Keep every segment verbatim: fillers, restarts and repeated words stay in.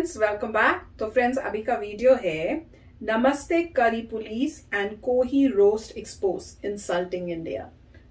Friends, welcome back. तो friends, अभी का वीडियो है नमस्ते करी पुलिस एंड कोही रोस्ट एक्सपोज इंसल्टिंग इंडिया।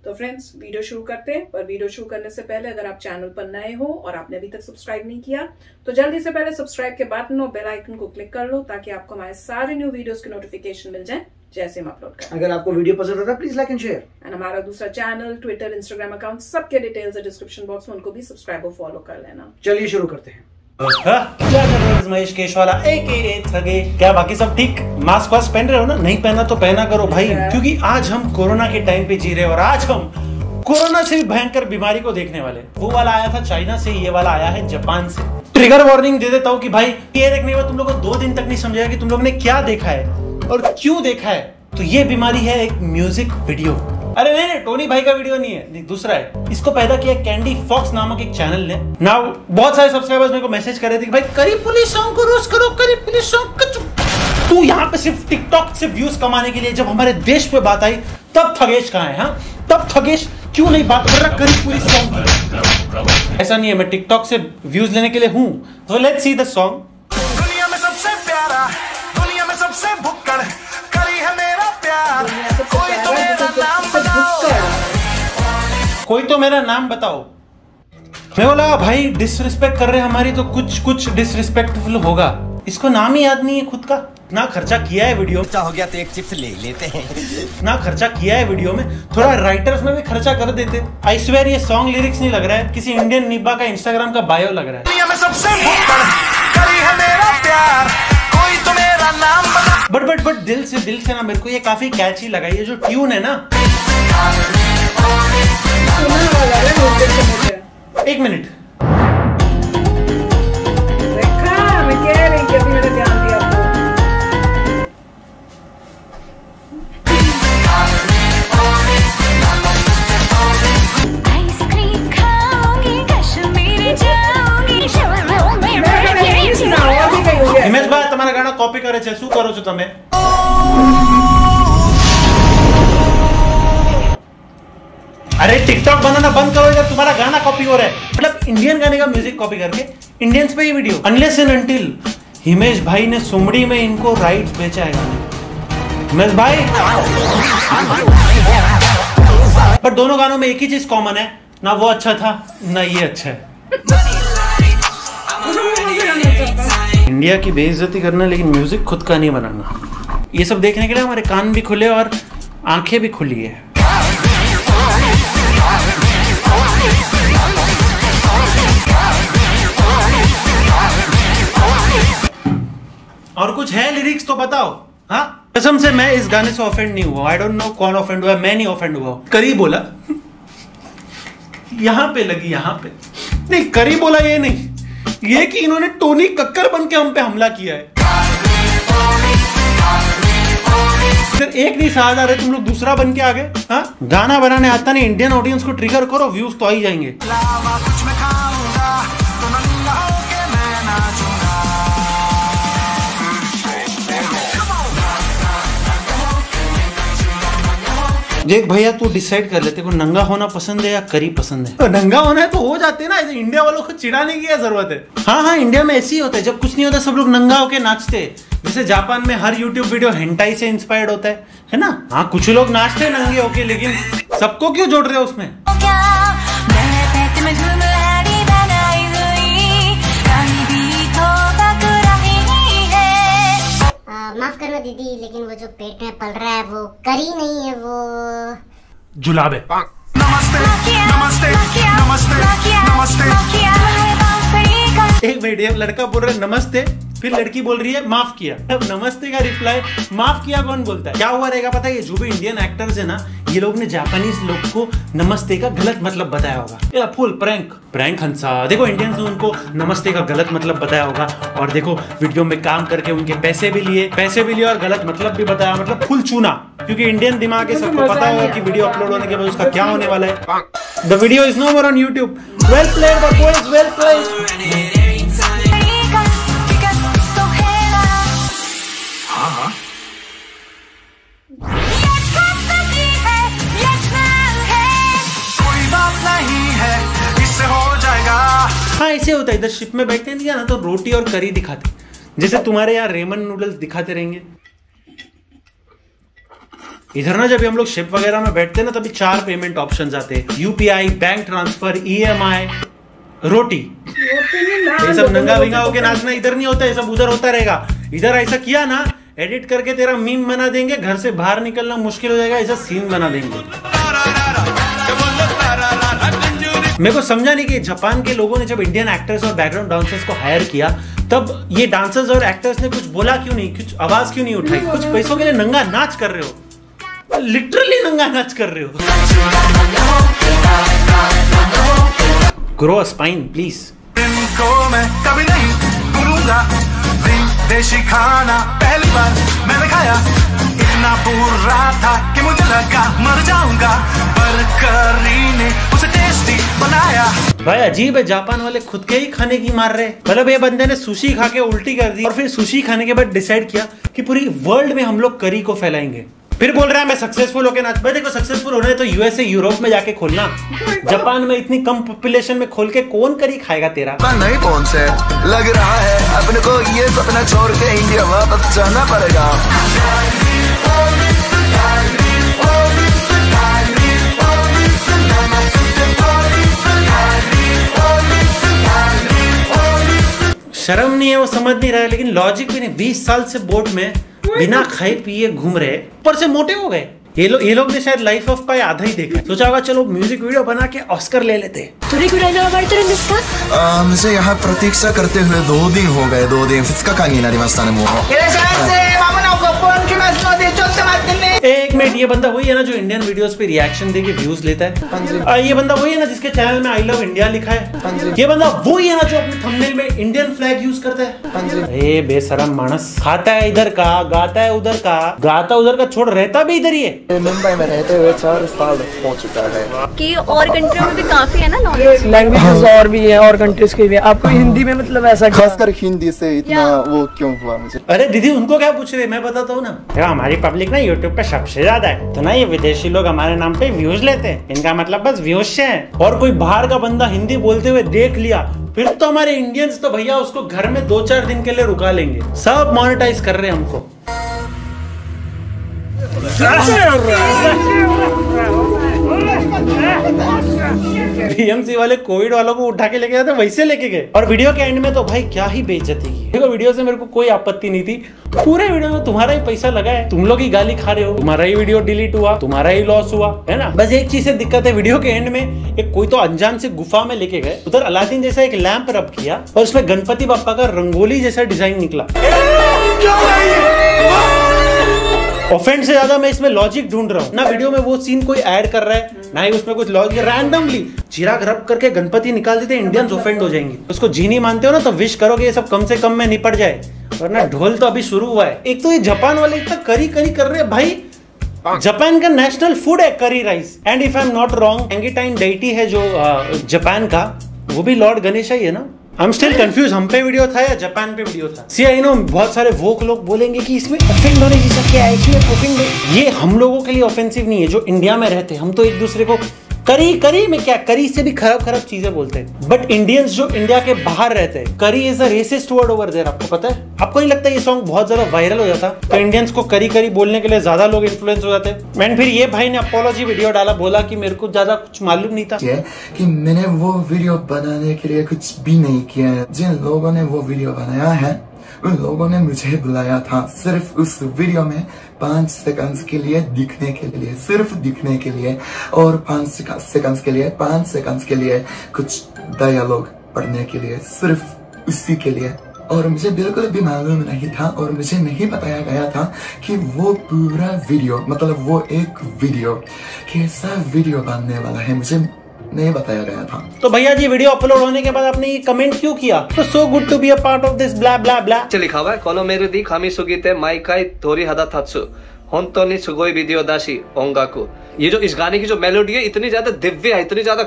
तो फ्रेंड्स, वीडियो शुरू करते हैं, पर वीडियो शुरू करने से पहले अगर आप चैनल पर नए हो और आपने अभी तक सब्सक्राइब नहीं किया तो जल्दी से पहले सब्सक्राइब के बटन और बेल आइकन को क्लिक कर लो ताकि आपको हमारे सारे न्यू वीडियोस की नोटिफिकेशन मिल जाए जैसे हम अपलोड करें। अगर आपको वीडियो पसंद आता है please like and share, and हमारा दूसरा चैनल, ट्विटर, इंस्टाग्राम अकाउंट, सबके डिटेल्स है डिस्क्रिप्शन बॉक्स में, उनको भी सब्सक्राइब और फॉलो कर लेना। चलिए शुरू करते हैं। क्या कर रहे हो महेश केशवाला ए के ए ठगेश? क्या बाकी सब ठीक? मास्क वास्क पहन रहे हो ना? नहीं पहना तो पहना करो भाई, क्योंकि आज हम कोरोना के टाइम पे जी रहे हैं और आज हम कोरोना से भी भयंकर बीमारी को देखने वाले। वो वाला आया था चाइना से, ये वाला आया है जापान से। ट्रिगर वार्निंग दे देता हूँ कि भाई ये देखने में तुम लोग को दो दिन तक नहीं समझाया कि तुम लोग ने क्या देखा है और क्यों देखा है। तो ये बीमारी है एक म्यूजिक वीडियो, अरे नहीं नहीं टोनी भाई का वीडियो नहीं है, दूसरा है। इसको पैदा किया कैंडी फॉक्स नामक एक चैनल ने। नाउ बहुत सारे सब्सक्राइबर्स मेरे को मैसेज कर रहे थे कि भाई करी पुलिस सॉन्ग को रोस्ट करो, करी पुलिस सॉन्ग को। तू यहाँ पे सिर्फ टिकटॉक से व्यूज कमाने के लिए, जब हमारे देश पे बात आई तब थगेश कहाँ है? हाँ, तब थगेश क्यों नहीं बात कर रहा करी पुलिस सॉन्ग? ऐसा नहीं है, मैं टिकटॉक से व्यूज लेने के लिए हूँ। तो लेट्स सी द सॉन्ग। दुनिया में सबसे प्यारा, दुनिया में सबसे भुक्कड़ करी है मेरा प्यार, कोई तो मेरा नाम बताओ। मैं बोला भाई डिसरिस्पेक्ट कर रहे हमारी, तो कुछ कुछ डिसरिस्पेक्टफुल होगा। इसको नाम ही याद नहीं है खुद का। ना खर्चा किया है वीडियो, अच्छा हो गया तो एक चिप्स ले लेते हैं। ना खर्चा किया है वीडियो में, थोड़ा राइटर्स में भी खर्चा कर देते। आई स्वेयर ये सॉन्ग लिरिक्स नहीं लग रहा है, किसी इंडियन निब्बा का इंस्टाग्राम का बायो लग रहा है। सबसे करी है मेरा प्यार, कोई तो मेरा नाम बता। बट बट बट दिल से दिल से ना, मेरे को ये काफी कैची लगा। ये जो ट्यून है ना, एक मिनट देखा, मैं कह रही कि अभी मैंने ध्यान दिया। आइसक्रीम खाओगी, कश्मीर जाओगी, हिमेश भाई तुम्हारा गाना कॉपी करे छे, શું કરો છો તમે? अरे टिकटॉक बनाना बंद करो, जब तुम्हारा गाना कॉपी हो रहा है। मतलब इंडियन गाने का म्यूजिक कॉपी करके इंडियंस पे ही video. Unless and until Himesh भाई ने सुमड़ी में इनको राइट्स बेचा है। हिमेश भाई, पर दोनों गानों में एक ही चीज कॉमन है ना, वो अच्छा था ना ये अच्छा है। इंडिया की बेइज्जती करना लेकिन म्यूजिक खुद का नहीं बनाना। ये सब देखने के लिए हमारे कान भी खुले और आंखें भी खुली है। और कुछ है लिरिक्स तो बताओ। हाँ, कसम से मैं इस गाने से ऑफेंड नहीं हुआ। आई डोंट नो कौन ऑफेंड हुआ, मैं नहीं ऑफेंड हुआ। करी बोला यहाँ पे लगी, यहाँ पे नहीं। करी बोला ये नहीं, ये कि इन्होंने टोनी कक्कर बन के हम पे हमला किया है। एक नहीं सहा जा रहे, तुम लोग दूसरा बन के आ गए। हाँ, गाना बनाने आता नहीं। इंडियन ऑडियंस को ट्रिगर करो, व्यूज तो आ ही जाएंगे। देख भैया, तू डिसाइड कर लेते को नंगा होना पसंद है या करी पसंद है। तो नंगा होना है तो हो जाते ना, ऐसे इंडिया वालों को चिढ़ाने की जरूरत है। हाँ हाँ, इंडिया में ऐसे ही होता है, जब कुछ नहीं होता सब लोग नंगा होके नाचते। जैसे जापान में हर यूट्यूब वीडियो हेंटाई से इंस्पायर्ड होता है, है ना। हाँ, कुछ लोग नाचते हैं नंगे होके, लेकिन सबको क्यों जोड़ रहे हो उसमें? माफ करना दीदी, लेकिन वो जो पेट में पल रहा है वो करी नहीं है, वो जुलाब है। नमस्ते, नमस्ते, नमस्ते, नमस्ते। एक वीडियो लड़का बोल रहा है नमस्ते, फिर लड़की बोल रही है माफ किया। अब नमस्ते का रिप्लाई माफ किया कौन बोलता है? क्या हुआ रहेगा पता है, ये जो भी इंडियन एक्टर्स है ना, ये लोग ने जापानीज लोग को नमस्ते का गलत मतलब बताया होगा। फुल प्रैंक प्रैंक हंसा। देखो इंडियंस ने उनको नमस्ते का गलत मतलब बताया होगा, और देखो वीडियो में काम करके उनके पैसे भी लिए, पैसे भी लिए और गलत मतलब भी बताया। मतलब फुल चूना, क्योंकि इंडियन दिमाग के सबको पता होगा कि वीडियो अपलोड होने के बाद उसका क्या होने वाला है। The video is no more on YouTube. Well played the boys, well played. कोई बात नहीं है, इससे हो जाएगा। हाँ ऐसे होता है, इधर शिफ्ट में बैठते हैं ना तो रोटी और करी दिखाते, जैसे तुम्हारे यहाँ रेमन नूडल्स दिखाते रहेंगे। इधर ना जब हम लोग शिप वगैरह में बैठते हैं ना तभी चार पेमेंट ऑप्शंस आते हैं, यूपीआई, बैंक ट्रांसफर, ईएमआई, रोटी। ये सब नंगा विंगा होके नाचना इधर नहीं होता, ये सब उधर होता रहेगा। इधर ऐसा किया ना एडिट करके तेरा मीम बना देंगे, घर से बाहर निकलना मुश्किल हो जाएगा, ऐसा सीन बना देंगे। मेरे को समझा नहीं कि जापान के लोगों ने जब इंडियन एक्टर्स और बैकग्राउंड डांसर्स को हायर किया तब ये डांसर्स और एक्टर्स ने कुछ बोला क्यों नहीं, कुछ आवाज क्यों नहीं उठाई, कुछ पैसों के लिए नंगा नाच कर रहे हो, लिटरली नंगा नाच कर रहे हो। Grow a spine please. मैं कभी नहीं विदेशी खाना पहली बार मैंने खाया, इतना बुरा था कि मुझे लगा मर जाऊंगा, पर करी ने उसे टेस्टी बनाया। भाई अजीब है, जापान वाले खुद के ही खाने की मार रहे। मतलब ये बंदे ने सुशी खा के उल्टी कर दी और फिर सुशी खाने के बाद डिसाइड किया कि पूरी वर्ल्ड में हम लोग करी को फैलाएंगे। फिर बोल रहा है मैं सक्सेसफुल होके नाच। भाई देखो सक्सेसफुल होना है तो यूएसए यूरोप में जाके खोलना, जापान में इतनी कम पॉपुलेशन में खोल के कौन करी खाएगा तेरा। नहीं कौन से लग रहा है अपने को ये सपना छोड़ के इंडिया वापस जाना पड़ेगा। शर्म नहीं है, वो समझ नहीं रहा है, लेकिन लॉजिक भी नहीं। बीस साल से बोट में बिना खाए पिए घूम रहे, ऊपर से मोटे हो गए ये लोग। ये लोग ने शायद लाइफ ऑफ पाई आधा ही देखा, सोचा होगा चलो म्यूजिक वीडियो बना के ऑस्कर ले लेते। मुझे यहाँ प्रतीक्षा करते हुए दो दिन हो गए, दो दिन एक मिनट। ये बंदा वही है ना जो इंडियन वीडियोस पे रिएक्शन देके व्यूज लेता है, ये बंदा वही है ना जिसके चैनल में आई लव इंडिया लिखा है, ये बंदा वही है ना जो अपने थंबनेल में इंडियन फ्लैग यूज करता है। ए बेशरम मानस, खाता है इधर का, गाता है उधर का, गाता उधर का छोड़ रहता भी इधर ही है। मुंबई में रहते हुए चार साल हो चुका है कि और कंट्री में भी काफी है ना लैंग्वेजेस और भी है, और कंट्रीज के भी। आपको हिंदी में मतलब ऐसा खासकर हिंदी से इतना वो क्यों हुआ मुझे? अरे दीदी उनको क्या पूछ रहे, मैं बताता हूँ ना। हमारी पब्लिक ना यूट्यूब पे सबसे ज्यादा है तो ना ये विदेशी लोग हमारे नाम पे व्यूज लेते हैं, इनका मतलब बस व्यूज से है। और कोई बाहर का बंदा हिंदी बोलते हुए देख लिया फिर तो हमारे इंडियंस तो भैया उसको घर में दो चार दिन के लिए रुका लेंगे। सब मोनेटाइज कर रहे हैं हमको। बीएमसी वाले कोविड वालों को उठा के लेके जाते वैसे लेके गए। और वीडियो के एंड में तो भाई क्या ही बेइज्जती की। देखो वीडियो से मेरे को कोई आपत्ति नहीं थी, पूरे वीडियो में तुम्हारा ही पैसा लगा है, तुम लोग ही गाली खा रहे हो, तुम्हारा ही वीडियो डिलीट हुआ, तुम्हारा ही लॉस हुआ है ना। बस एक चीज से दिक्कत है, वीडियो के एंड में एक कोई तो अनजान से गुफा में लेके गए, उधर अलादीन जैसा एक लैंप रब किया और उसमें गणपति बापा का रंगोली जैसा डिजाइन निकला। ऑफेंड से ज्यादा मैं इसमें लॉजिक ढूंढ रहा हूँ ना, वीडियो में वो सीन कोई ऐड कर रहा है ना ही उसमें कुछ लॉजिक। रैंडमली चिराग रब करके गणपति निकाल देते, इंडियंस ऑफेंड हो जाएंगे। उसको जीनी मानते हो ना तो विश करोगे ये सब कम से कम में निपट जाए, वरना ढोल तो अभी शुरू हुआ है। एक तो ये जापान वाले इतना करी करी कर रहे हैं। भाई जापान का नेशनल फूड है curry rice, and if I am not wrong एंगीटाइन डेटी है जो जापान का, वो भी लॉर्ड गणेश ही है ना। आई एम स्टिल कंफ्यूज हम पे वीडियो था या जापान पे वीडियो था। सी आई नो बहुत सारे वोक लोग बोलेंगे कि इसमें ऑफेंड होने की सब क्या है, इसमें ऑफेंड है। ये हम लोगों के लिए ऑफेंसिव नहीं है जो इंडिया में रहते हैं, हम तो एक दूसरे को करी करी में क्या करी से भी खराब खराब चीजें बोलते हैं। बट इंडियंस जो इंडिया के बाहर रहते हैं, curry is a racist word over there. आपको पता है, आपको नहीं लगता ये सॉन्ग बहुत ज्यादा वायरल हो जाता तो इंडियंस को करी करी बोलने के लिए ज्यादा लोग इन्फ्लुएंस हो जाते हैं। मैंने फिर ये भाई ने अपोलॉजी वीडियो डाला, बोला कि मेरे को ज्यादा कुछ मालूम नहीं था कि मैंने वो वीडियो बनाने के लिए कुछ भी नहीं किया है, जिन लोगों ने वो वीडियो बनाया है उन लोगों ने मुझे बुलाया था सिर्फ उस वीडियो में पांच सेकंड्स के लिए दिखने के लिए, सिर्फ दिखने के लिए और पांच सेकंड्स के लिए, पांच सेकंड्स के लिए कुछ डायलॉग पढ़ने के लिए, सिर्फ उसी के लिए। और मुझे बिल्कुल भी मालूम नहीं था और मुझे नहीं बताया गया था कि वो पूरा वीडियो मतलब वो एक वीडियो कैसा वीडियो बनने वाला है, मुझे नहीं बताया गया था। तो भैया जी वीडियो अपलोड होने के बाद आपने ये कमेंट क्यों किया? तो so good to be a part of this blah blah blah लिखा हुआ है। कॉलो मेरे दी खामी सुगीते माई काई थोरी हदा थात्सु होंतो नि सुगोई वीडियो दाशी ओंगाकु। ये जो इस गाने की जो मेलोडी है इतनी ज्यादा दिव्य है, इतनी ज्यादा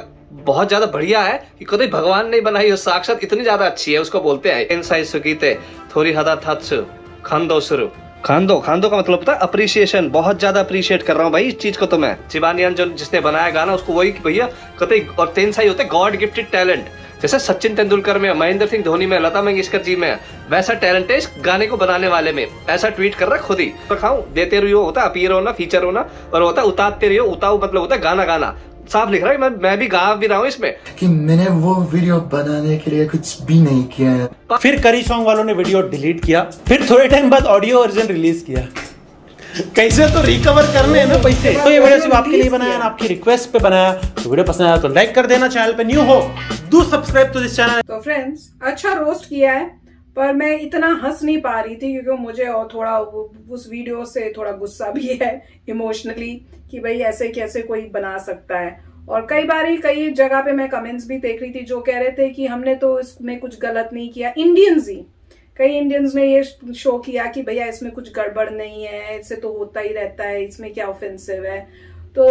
बहुत ज्यादा बढ़िया है कि कभी भगवान ने बनाई हो, साक्षात इतनी ज्यादा अच्छी है। उसको बोलते हैं इनसाई सुगीते थोरी हदा थात्सु खंदो शुरू। खांदो खांदो का मतलब होता है अप्रिसिएशन, बहुत ज्यादा अप्रिशिएट कर रहा हूँ भाई इस चीज को। तो मैं चिबानियन जो जिसने बनाया गाना उसको वही भैया कहते, और तेनसाई होते गॉड गिफ्टेड टैलेंट। जैसे सचिन तेंदुलकर में, महेंद्र सिंह धोनी में, लता मंगेशकर जी में, वैसा टैलेंट है गाने को बनाने वाले में। ऐसा ट्वीट कर रहा खुद ही। पर खाऊ देते रहियो होता अपीयर होना, फीचर होना, और होता उतारते रहियो, उताऊ मतलब होता गाना गाना। साफ लिख रहा है मैं मैं भी गा भी रहा हूँ इसमें कि मैंने वो वीडियो बनाने के लिए कुछ भी नहीं किया है। फिर करी सॉन्ग वालों ने वीडियो डिलीट किया, फिर थोड़े टाइम बाद ऑडियो वर्जन रिलीज किया। कैसे तो रिकवर करने हैं ना पैसे। तो ये वीडियो सिर्फ आपके लिए बनाया, आपकी रिक्वेस्ट पे बनाया। तो वीडियो पसंद आया तो लाइक कर देना, चैनल पे न्यू हो do subscribe to this channel. तो फ्रेंड्स अच्छा रोस्ट किया है, पर मैं इतना हंस नहीं पा रही थी क्योंकि मुझे और थोड़ा उस वीडियो से थोड़ा गुस्सा भी है इमोशनली कि भाई ऐसे कैसे कोई बना सकता है। और कई बार ही कई जगह पे मैं कमेंट्स भी देख रही थी जो कह रहे थे कि हमने तो इसमें कुछ गलत नहीं किया। इंडियंस ही, कई इंडियंस ने ये शो किया कि भैया इसमें कुछ गड़बड़ नहीं है, इससे तो होता ही रहता है, इसमें क्या ऑफेंसिव है। तो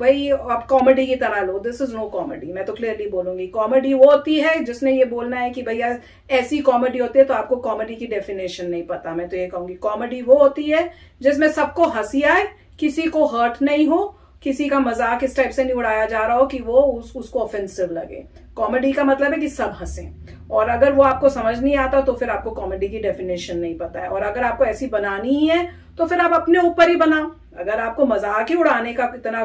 भाई आप कॉमेडी की तरह लो, दिस इज नो कॉमेडी। मैं तो क्लियरली बोलूंगी कॉमेडी वो होती है जिसने ये बोलना है कि भैया ऐसी कॉमेडी होती है तो आपको कॉमेडी की डेफिनेशन नहीं पता। मैं तो ये कहूंगी कॉमेडी वो होती है जिसमें सबको हंसी आए, किसी को हर्ट नहीं हो, किसी का मजाक इस टाइप से नहीं उड़ाया जा रहा हो कि वो उस, उसको ऑफेंसिव लगे। कॉमेडी का मतलब है कि सब हंसें, और अगर वो आपको समझ नहीं आता तो फिर आपको कॉमेडी की डेफिनेशन नहीं पता है। और अगर आपको ऐसी बनानी ही है तो फिर आप अपने ऊपर ही बनाओ। अगर आपको मजाक ही उड़ाने का इतना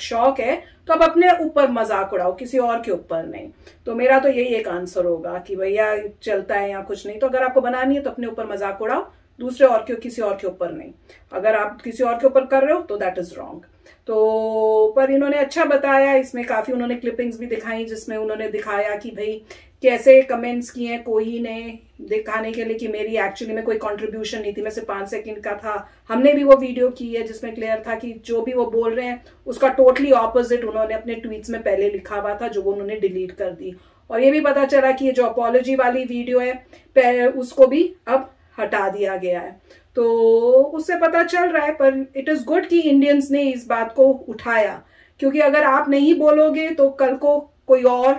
शौक है तो आप अपने ऊपर मजाक उड़ाओ, किसी और के ऊपर नहीं। तो मेरा तो यही एक आंसर होगा कि भैया चलता है या कुछ नहीं। तो अगर आपको बनानी है तो अपने ऊपर मजाक उड़ाओ, दूसरे और के किसी और के ऊपर नहीं। अगर आप किसी और के ऊपर कर रहे हो तो दैट इज रॉन्ग। तो पर इन्होंने अच्छा बताया, इसमें काफी उन्होंने क्लिपिंग्स भी दिखाई जिसमें उन्होंने दिखाया कि भाई कैसे कमेंट्स किए हैं कोई ने, दिखाने के लिए कि मेरी एक्चुअली में कोई कंट्रीब्यूशन नहीं थी, मैं सिर्फ पांच सेकंड का था। हमने भी वो वीडियो की है जिसमें क्लियर था कि जो भी वो बोल रहे हैं उसका टोटली ऑपोजिट उन्होंने अपने ट्वीट्स में पहले लिखा हुआ था, जो वो उन्होंने डिलीट कर दी। और ये भी पता चला कि ये जो अपॉलॉजी वाली वीडियो है उसको भी अब हटा दिया गया है। तो उससे पता चल रहा है, पर इट इज गुड कि इंडियंस ने इस बात को उठाया, क्योंकि अगर आप नहीं बोलोगे तो कल को कोई और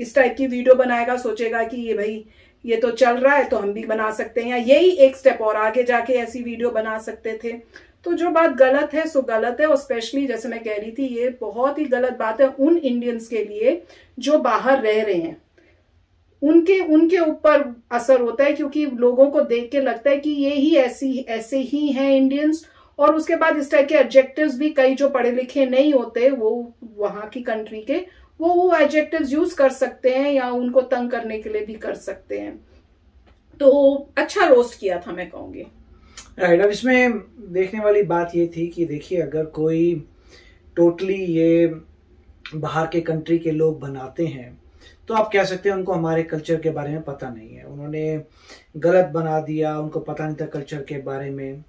इस टाइप की वीडियो बनाएगा, सोचेगा कि ये भाई ये तो चल रहा है तो हम भी बना सकते हैं, यही एक स्टेप और आगे जाके ऐसी वीडियो बना सकते थे। तो जो बात गलत है सो गलत है, और स्पेशली जैसे मैं कह रही थी ये बहुत ही गलत बात है उन इंडियंस के लिए जो बाहर रह रहे हैं। उनके उनके ऊपर असर होता है क्योंकि लोगों को देख के लगता है कि ये ही ऐसी ऐसे ही हैं इंडियंस। और उसके बाद इस टाइप के एडजेक्टिव्स भी कई जो पढ़े लिखे नहीं होते वो वहां की कंट्री के वो वो एडजेक्टिव्स यूज कर सकते हैं या उनको तंग करने के लिए भी कर सकते हैं। तो अच्छा रोस्ट किया था मैं कहूँगी। राइट, अब इसमें देखने वाली बात ये थी कि देखिए अगर कोई टोटली ये बाहर के कंट्री के लोग बनाते हैं तो आप कह सकते हैं उनको हमारे कल्चर के बारे में पता नहीं है, उन्होंने गलत बना दिया, उनको पता नहीं था कल्चर के बारे में।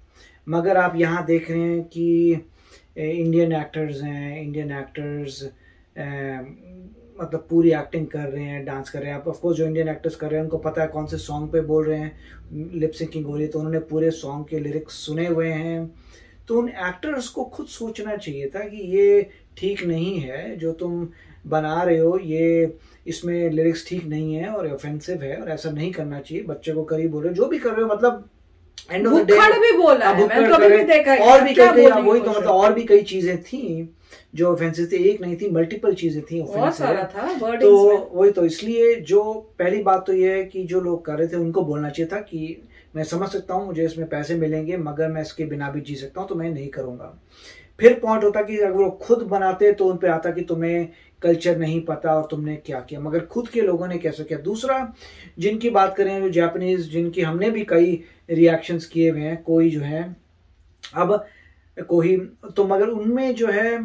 मगर आप यहाँ देख रहे हैं कि इंडियन एक्टर्स हैं, इंडियन एक्टर्स मतलब पूरी एक्टिंग कर रहे हैं, डांस कर रहे हैं। आप ऑफकोर्स जो इंडियन एक्टर्स कर रहे हैं उनको पता है कौन से सॉन्ग पे बोल रहे हैं, लिप सिंकिंग हो रही है तो उन्होंने पूरे सॉन्ग के लिरिक्स सुने हुए हैं। तो उन एक्टर्स को खुद सोचना चाहिए था कि ये ठीक नहीं है जो तुम बना रहे हो, ये इसमें लिरिक्स ठीक नहीं है और ऑफेंसिव है और ऐसा नहीं करना चाहिए। बच्चे को करीब बोल रहे हो, जो भी कर रहे हो, मतलब एंड ऑफ द डे भी बोला है, मैंने कभी भी देखा है। और भी कई वही तो मतलब और भी कई चीजें थी जो ऑफेंसिव थी, एक नहीं थी, मल्टीपल चीजें थी ऑफेंसिव। तो वही तो इसलिए जो पहली बात तो ये है कि जो लोग कर रहे थे उनको बोलना चाहिए था कि मैं समझ सकता हूँ मुझे इसमें पैसे मिलेंगे मगर मैं इसके बिना भी जी सकता हूँ तो मैं नहीं करूँगा। फिर पॉइंट होता कि अगर वो खुद बनाते तो उन पे आता कि तुम्हें कल्चर नहीं पता और तुमने क्या किया, मगर खुद के लोगों ने कैसे किया। दूसरा जिनकी बात करें जो जापानीज, जिनकी हमने भी कई रिएक्शंस किए हुए हैं, कोई जो है अब कोई तो मगर उनमें जो है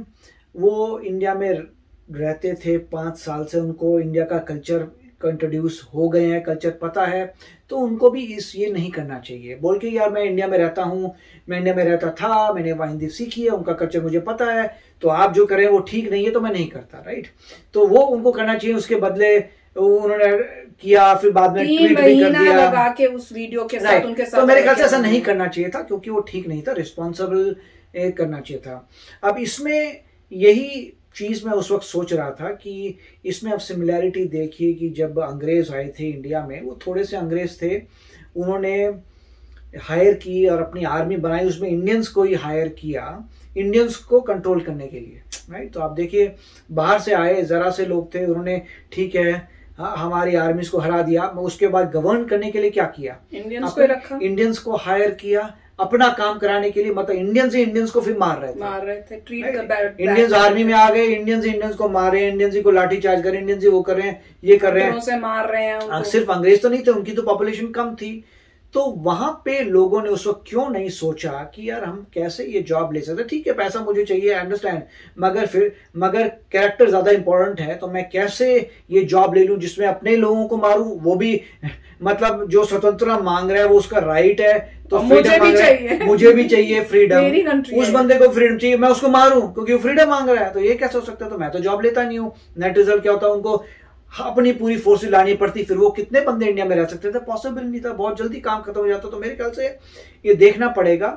वो इंडिया में रहते थे पाँच साल से, उनको इंडिया का कल्चर इंट्रोड्यूस हो गए हैं, कल्चर पता है, तो उनको भी इस ये नहीं करना चाहिए बोल के यार मैं इंडिया में रहता हूँ, मैं इंडिया में रहता था, मैंने वहाँ हिंदी सीखी है, उनका कल्चर मुझे पता है, तो आप जो करें वो ठीक नहीं है तो मैं नहीं करता। राइट, तो वो उनको करना चाहिए। उसके बदले उन्होंने किया, फिर बाद में ट्वीट भी कर दिया लगा के उस वीडियो के साथ उनके साथ। तो मेरे ख्याल से ऐसा नहीं करना चाहिए था क्योंकि वो ठीक नहीं था, रिस्पॉन्सिबल करना चाहिए था। अब इसमें यही चीज़ मैं उस वक्त सोच रहा था कि इसमें अब सिमिलैरिटी देखिए कि जब अंग्रेज़ आए थे इंडिया में, वो थोड़े से अंग्रेज़ थे, उन्होंने हायर की और अपनी आर्मी बनाई, उसमें इंडियंस को ही हायर किया इंडियंस को कंट्रोल करने के लिए। राइट, तो आप देखिए बाहर से आए ज़रा से लोग थे, उन्होंने ठीक है हाँ, हमारी आर्मीज को हरा दिया। उसके बाद गवर्न करने के लिए क्या किया, इंडियंस को रखा, इंडियंस को हायर किया अपना काम कराने के लिए। मतलब इंडियंस ही इंडियंस को फिर मार रहे थे, मार रहे थे ट्रीट कर, इंडियंस आर्मी में आ गए, इंडियंस इंडियंस को मार रहे हैं, इंडियंस को लाठी चार्ज कर रहे हैं, इंडियंस वो कर रहे हैं, ये कर रहे हैं, मार रहे हैं। सिर्फ अंग्रेज तो नहीं थे, उनकी तो पॉपुलेशन कम थी। तो वहां पे लोगों ने उस वक्त क्यों नहीं सोचा कि यार हम कैसे ये जॉब ले सकते। ठीक है, पैसा मुझे चाहिए, आई अंडरस्टैंड, मगर फिर मगर कैरेक्टर ज्यादा इंपॉर्टेंट है, तो मैं कैसे ये जॉब ले लूं जिसमें अपने लोगों को मारूं, वो भी मतलब जो स्वतंत्रता मांग रहा है वो उसका राइट है, तो मुझे भी चाहिए, मुझे भी चाहिए फ्रीडम, उस बंदे को फ्रीडम चाहिए, मैं उसको मारूं क्योंकि वो फ्रीडम मांग रहा है, तो ये कैसे हो सकता है। तो मैं तो जॉब लेता नहीं हूँ। नेट रिजल्ट क्या होता है, उनको अपनी पूरी फोर्स लानी पड़ती, फिर वो कितने बंदे इंडिया में रह सकते थे, पॉसिबल नहीं था, बहुत जल्दी काम खत्म हो जाता। तो मेरे ख्याल से ये देखना पड़ेगा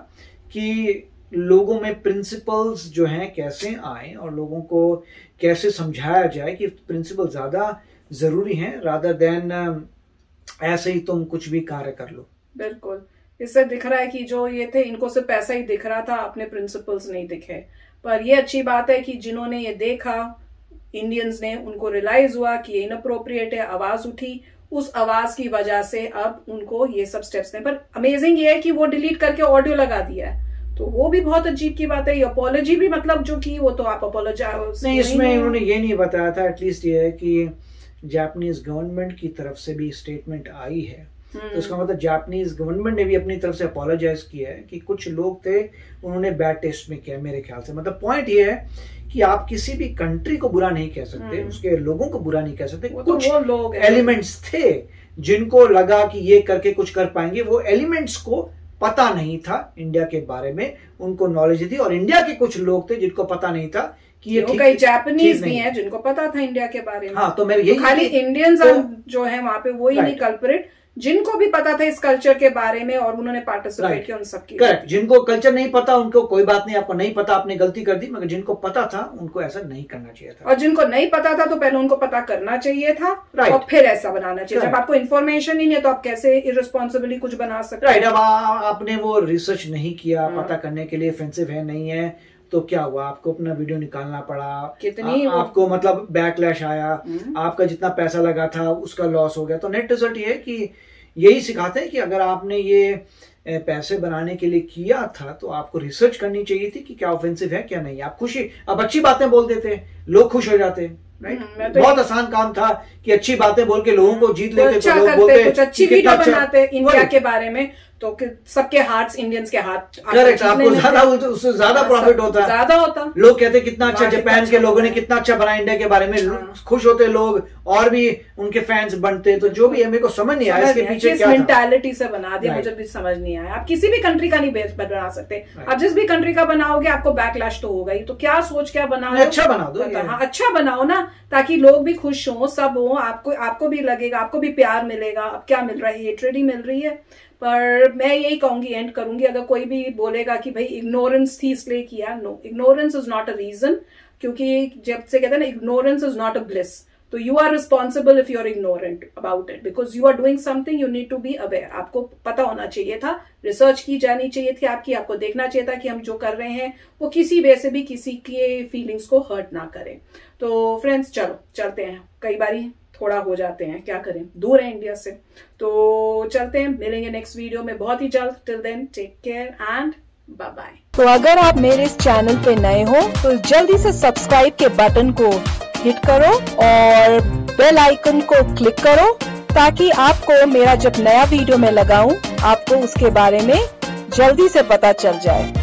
कि लोगों में प्रिंसिपल्स जो हैं कैसे आए और लोगों को कैसे समझाया जाए कि प्रिंसिपल ज़्यादा ज़रूरी हैं रादर देन ऐसे ही तुम कुछ भी कार्य कर लो। बिल्कुल, इससे दिख रहा है कि जो ये थे इनको सिर्फ पैसा ही दिख रहा था, अपने प्रिंसिपल्स नहीं दिखे। पर ये अच्छी बात है कि जिन्होंने ये देखा इंडियंस ने, उनको रियलाइज हुआ कि ये इनअप्रोप्रिएट है, आवाज उठी, उस आवाज की वजह से अब उनको ये सब स्टेप्स नहीं। पर अमेजिंग ये है कि वो डिलीट करके ऑडियो लगा दिया है, तो वो भी बहुत अजीब की बात है। अपोलॉजी भी मतलब जो की वो तो आप अपोलॉजाइज नहीं, इसमें उन्होंने ये नहीं बताया था, एटलीस्ट ये है कि जापानीज गवर्नमेंट की तरफ से भी स्टेटमेंट आई है, तो इसका मतलब जापानीज गवर्नमेंट ने भी अपनी तरफ से अपोलोजाइज किया है कि कुछ लोग थे उन्होंने बैड टेस्ट में किया। मेरे ख्याल से मतलब पॉइंट ये है कि आप किसी भी कंट्री को बुरा नहीं कह सकते, उसके लोगों को बुरा नहीं कह सकते, वो कुछ तो वो लोग एलिमेंट्स थे जिनको लगा कि ये करके कुछ कर पाएंगे, वो एलिमेंट्स को पता नहीं था इंडिया के बारे में, उनको नॉलेज थी, और इंडिया के कुछ लोग थे जिनको पता नहीं था कि ये कई जापानीज भी हैं जिनको पता था इंडिया के बारे में। हाँ, तो मेरे यही खाली इंडियंस जो है वहां पे वो ही नहीं, कल्परेट जिनको भी पता था इस कल्चर के बारे में और उन्होंने पार्टिसिपेट किया उन सबकी। करेक्ट, जिनको कल्चर नहीं पता उनको कोई बात नहीं, आपको नहीं पता आपने गलती कर दी, मगर जिनको पता था उनको ऐसा नहीं करना चाहिए था, और जिनको नहीं पता था तो पहले उनको पता करना चाहिए था और फिर ऐसा बनाना चाहिए। जब आपको इन्फॉर्मेशन ही नहीं है तो आप कैसे इर्रेस्पॉन्सिबली कुछ बना सकते हैं। राइट, अब आपने वो रिसर्च नहीं किया पता करने के लिए, फेंसिव है नहीं है तो क्या हुआ, आपको अपना वीडियो निकालना पड़ा, कितनी आ, आपको मतलब बैकलैश आया, आपका जितना पैसा लगा था उसका लॉस हो गया। तो नेट रिजल्ट ये है कि यही सिखाते हैं कि अगर आपने ये पैसे बनाने के लिए किया था तो आपको रिसर्च करनी चाहिए थी कि क्या ऑफेंसिव है क्या नहीं। आप खुशी, अब अच्छी बातें बोल देते, लोग खुश हो जाते, राइट, बहुत आसान काम था कि अच्छी बातें बोल के लोगों को जीत लेते, तो लोग बोलते कुछ अच्छी वीडियो बनाते इंडिया के बारे में, तो सबके हार्ट्स इंडियंस के हाथ। करेक्ट, आपको ज़्यादा उससे ज़्यादा प्रॉफिट होता, ज़्यादा होता, लोग कहते कितना अच्छा, जापान के लोगों ने कितना अच्छा बनाया इंडिया के बारे में, खुश होते लोग और भी उनके फैंस बनते। तो जो भी है, मेरे को समझ नहीं आया इसके पीछे क्या था, मेंटालिटी से बना दिया, मुझे भी समझ नहीं आया। आप किसी भी कंट्री का नहीं बना सकते, आप जिस भी कंट्री का बनाओगे आपको बैकलैश तो होगा ही, तो क्या सोच क्या बनाओ, अच्छा बना दो, अच्छा बनाओ ना, ताकि लोग भी खुश हों, सब हो, आपको आपको भी लगेगा, आपको भी प्यार मिलेगा। अब क्या मिल रहा है, हेट्रेड ही मिल रही है। पर मैं यही कहूंगी, एंड करूंगी, अगर कोई भी बोलेगा कि भाई इग्नोरेंस थी इसलिए किया, no, ignorance is not a reason, क्योंकि जब से कहते हैं ना ignorance is not a bliss, तो you are responsible if you are ignorant about it, because you are doing something you need to be aware. आपको पता होना चाहिए था, रिसर्च की जानी चाहिए थी आपकी, आपको देखना चाहिए था कि हम जो कर रहे हैं वो किसी वे से भी किसी के फीलिंग्स को हर्ट ना करें। तो फ्रेंड्स चलो चलते हैं, कई बारी थोड़ा हो जाते हैं, क्या करें, दूर है इंडिया से, तो चलते हैं, मिलेंगे नेक्स्ट वीडियो में बहुत ही जल्द। Till then take care and bye bye. तो अगर आप मेरे इस चैनल पे नए हो तो जल्दी से सब्सक्राइब के बटन को हिट करो और बेल आइकन को क्लिक करो, ताकि आपको मेरा जब नया वीडियो में लगाऊं आपको उसके बारे में जल्दी से पता चल जाए।